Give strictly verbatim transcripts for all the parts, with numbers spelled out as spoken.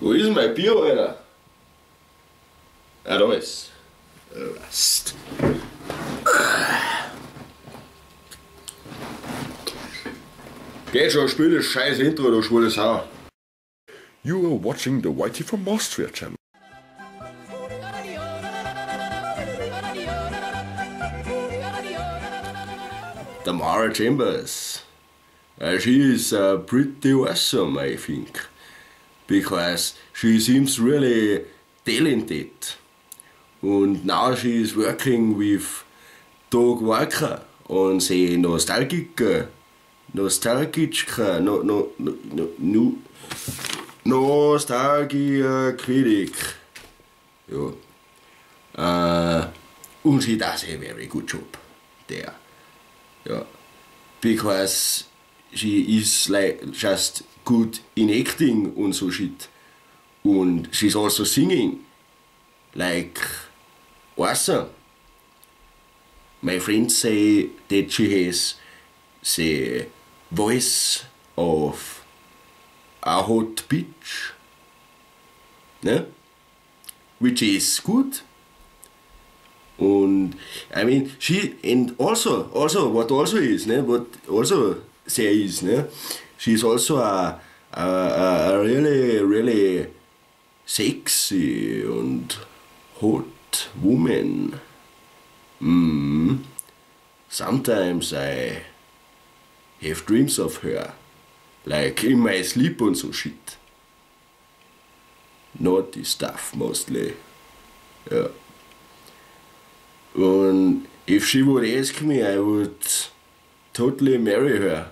Wo ist denn mein Bier, Alter? Ah, da ist es. Geht schon, spiel das scheiß Intro, du schwules Sau. You are watching the Y T from Austria channel. Tamara Chambers. Uh, she is uh, pretty awesome, I think, because she seems really talented. And now she is working with Doug Walker on the Nostalgia, Nostalgia, no, no, no, no, Nostalgia Critic. Yeah. Uh, and she does a very good job there. Yeah. Because she is like just good in acting and so shit. And she's also singing. Like awesome. My friends say that she has the voice of a hot bitch. No? Which is good. And I mean she and also also what also is ne what also there is ne she's also a, a a really really sexy and hot woman. Mm. Sometimes I have dreams of her, like in my sleep and so shit. Naughty stuff mostly. Yeah. And if she would ask me, I would totally marry her.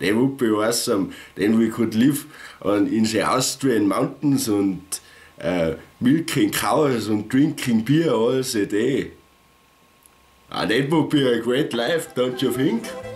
That would be awesome. Then we could live on, in the Austrian mountains and uh, milking cows and drinking beer all the day. Ah, that would be a great life, don't you think?